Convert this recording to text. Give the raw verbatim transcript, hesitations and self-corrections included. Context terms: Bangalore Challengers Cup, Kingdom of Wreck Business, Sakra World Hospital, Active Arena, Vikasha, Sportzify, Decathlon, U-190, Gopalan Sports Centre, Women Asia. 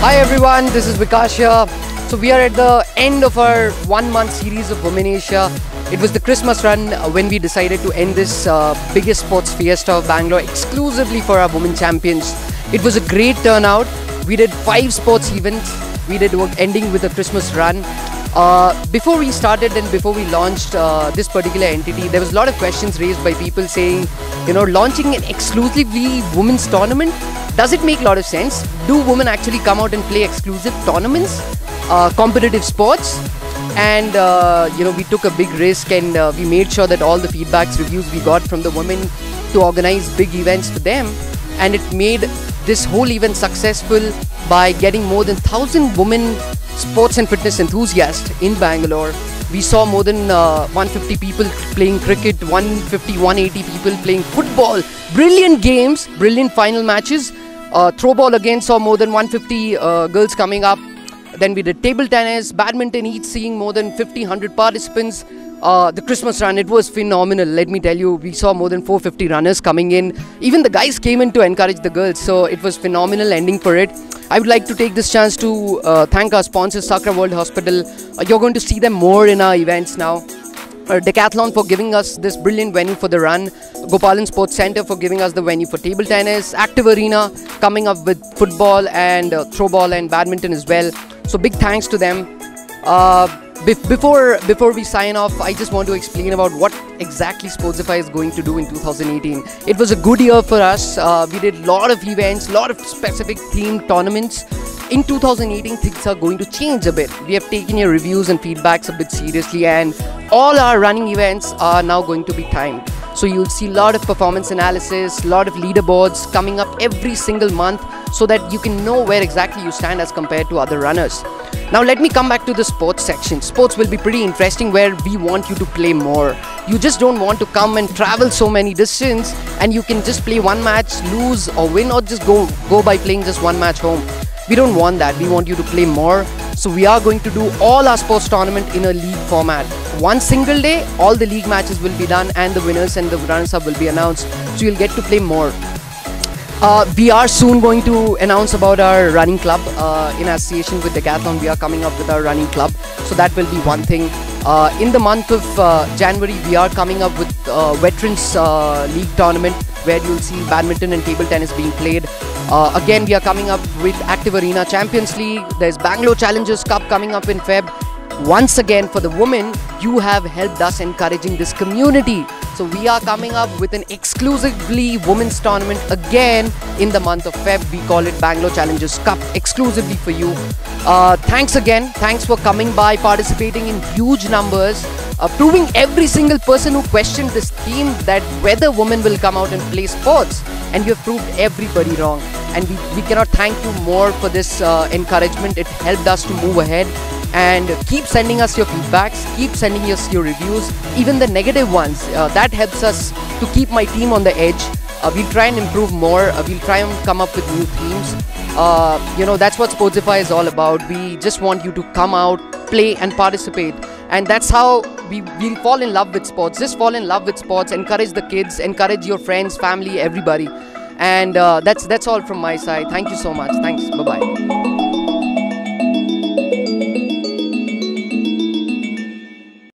Hi everyone, this is Vikasha. So we are at the end of our one month series of Women Asia. It was the Christmas run when we decided to end this uh, biggest sports fiesta of Bangalore exclusively for our women champions. It was a great turnout. We did five sports events. We did work ending with a Christmas run. Uh, before we started and before we launched uh, this particular entity, there was a lot of questions raised by people saying, you know, launching an exclusively women's tournament, does it make a lot of sense? Do women actually come out and play exclusive tournaments, uh, competitive sports? And, uh, you know, we took a big risk and uh, we made sure that all the feedbacks, reviews we got from the women to organize big events for them. And it made this whole event successful by getting more than one thousand women sports and fitness enthusiasts in Bangalore. We saw more than uh, one hundred fifty people playing cricket, one fifty, one eighty people playing football. Brilliant games, brilliant final matches. Uh, throwball again saw more than one hundred fifty uh, girls coming up. Then we did table tennis, badminton each, seeing more than fifteen hundred participants. Uh, the Christmas run, it was phenomenal, let me tell you. We saw more than four hundred fifty runners coming in. Even the guys came in to encourage the girls, so it was phenomenal ending for it. I would like to take this chance to uh, thank our sponsors, Sakra World Hospital. Uh, you're going to see them more in our events now. Uh, Decathlon for giving us this brilliant venue for the run. Gopalan Sports Centre for giving us the venue for table tennis. Active Arena coming up with football and uh, throwball and badminton as well. So big thanks to them. Uh, Before before we sign off, I just want to explain about what exactly Sportzify is going to do in two thousand eighteen. It was a good year for us. Uh, we did a lot of events, a lot of specific themed tournaments. In two thousand eighteen, things are going to change a bit. We have taken your reviews and feedbacks a bit seriously, and all our running events are now going to be timed. So you'll see a lot of performance analysis, a lot of leaderboards coming up every single month so that you can know where exactly you stand as compared to other runners. Now let me come back to the sports section. Sports will be pretty interesting where we want you to play more. You just don't want to come and travel so many distances and you can just play one match, lose or win, or just go, go by playing just one match home. We don't want that. We want you to play more. So we are going to do all our sports tournament in a league format. One single day, all the league matches will be done and the winners and the runners-up will be announced. So you'll get to play more. Uh, we are soon going to announce about our running club. Uh, in association with Decathlon, we are coming up with our running club. So that will be one thing. Uh, in the month of uh, January, we are coming up with uh, Veterans uh, League tournament where you'll see badminton and table tennis being played. Uh, again, we are coming up with Active Arena Champions League. There's Bangalore Challengers Cup coming up in Feb. Once again, for the women, you have helped us encouraging this community. So we are coming up with an exclusively women's tournament again in the month of Feb. We call it Bangalore Challengers Cup exclusively for you. Uh, thanks again. Thanks for coming by, participating in huge numbers. Uh, proving every single person who questioned this theme that whether women will come out and play sports. And you have proved everybody wrong. And we, we cannot thank you more for this uh, encouragement. It helped us to move ahead. And keep sending us your feedbacks. Keep sending us your reviews. Even the negative ones. Uh, that helps us to keep my team on the edge. Uh, we'll try and improve more. Uh, we'll try and come up with new themes. Uh, you know, that's what Sportzify is all about. We just want you to come out, play and participate. And that's how we, we'll fall in love with sports. Just fall in love with sports. Encourage the kids. Encourage your friends, family, everybody. And uh, that's that's all from my side. Thank you so much. Thanks. Bye-bye.